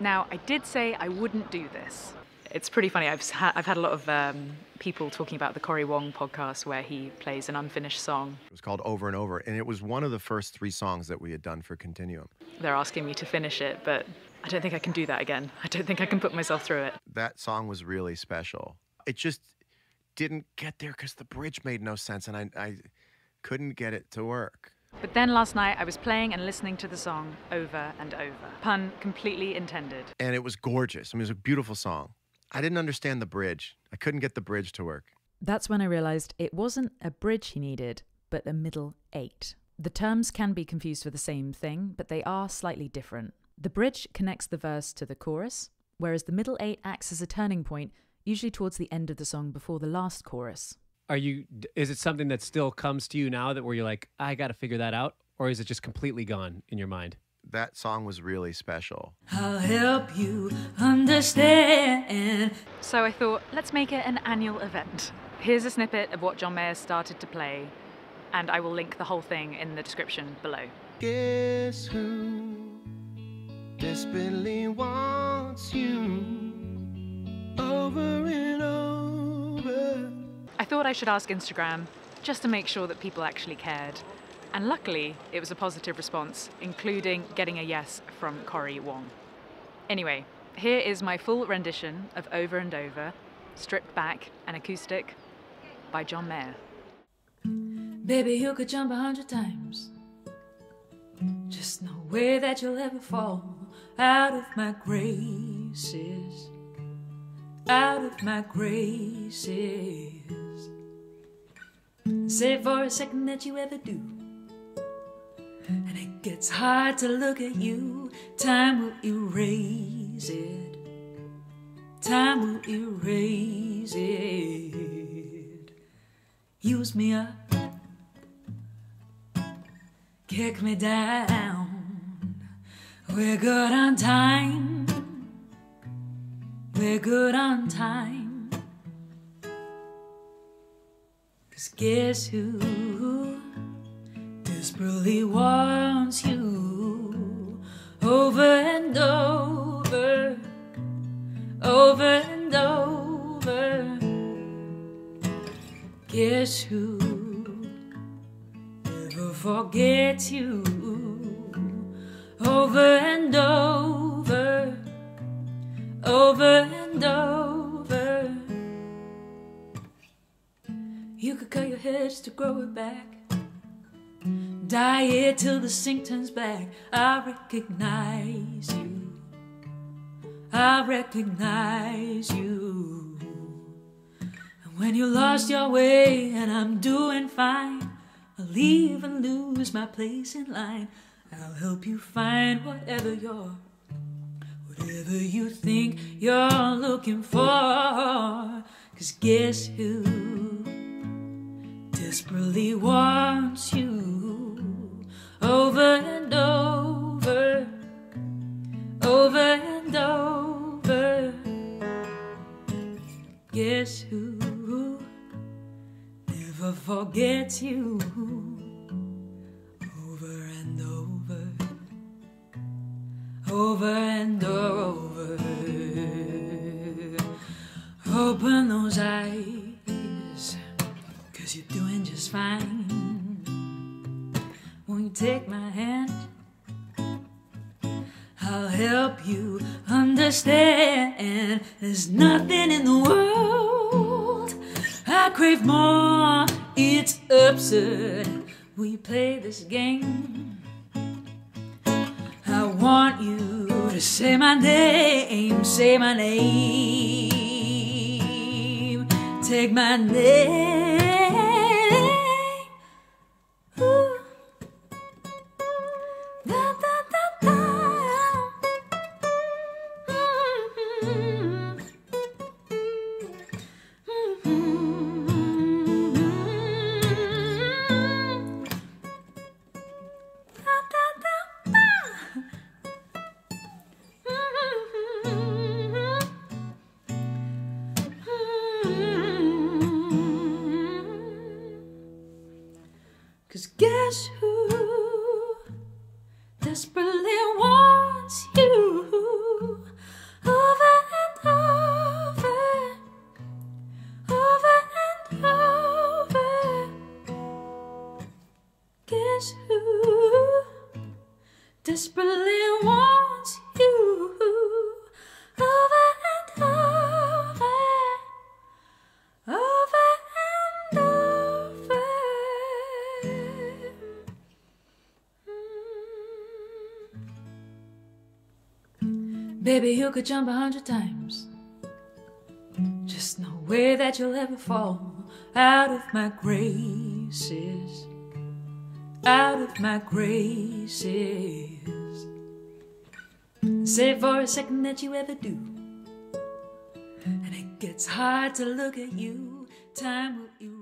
Now, I did say I wouldn't do this. It's pretty funny, I've had a lot of people talking about the Cory Wong podcast where he plays an unfinished song. It was called Over and Over, and it was one of the first 3 songs that we had done for Continuum. They're asking me to finish it, but I don't think I can do that again. I don't think I can put myself through it. That song was really special. It just didn't get there because the bridge made no sense, and I couldn't get it to work. But then last night I was playing and listening to the song over and over. Pun completely intended. And it was gorgeous. I mean, it was a beautiful song. I didn't understand the bridge. I couldn't get the bridge to work. That's when I realized it wasn't a bridge he needed, but a middle 8. The terms can be confused for the same thing, but they are slightly different. The bridge connects the verse to the chorus, whereas the middle 8 acts as a turning point, usually towards the end of the song before the last chorus. Is it something that still comes to you now that where you're like, I got to figure that out? Or is it just completely gone in your mind? That song was really special. I'll help you understand. So I thought, let's make it an annual event. Here's a snippet of what John Mayer started to play, and I will link the whole thing in the description below. Guess who desperately wants you over and over. I thought I should ask Instagram just to make sure that people actually cared. And luckily, it was a positive response, including getting a yes from Cory Wong. Anyway, here is my full rendition of Over and Over, stripped back and acoustic, by John Mayer. Baby, you could jump 100 times. Just no way that you'll ever fall out of my graces. Out of my graces. Say for a second that you ever do, and it gets hard to look at you. Time will erase it. Time will erase it. Use me up, kick me down. We're good on time. We're good on time. Guess who desperately wants you over and over, over and over. Guess who never forgets you over and over, over and over. You could cut your hair just to grow it back, dye it till the sink turns black. I recognize you. I recognize you. And when you lost your way and I'm doing fine, I'll leave and lose my place in line. I'll help you find whatever you think you're looking for. 'Cause guess who desperately wants you over and over, over and over. Guess who never forgets you over and over, over and over. Open those eyes, 'cause you're doing just fine. Won't you take my hand? I'll help you understand. There's nothing in the world I crave more. It's absurd. Will you play this game? I want you to say my name. Say my name. Take my name. desperately wants you over and over, over and over. Baby, you could jump 100 times, just no way that you'll ever fall out of my graces, out of my graces. Say for a second that you ever do, and it gets hard to look at you. Time will erase.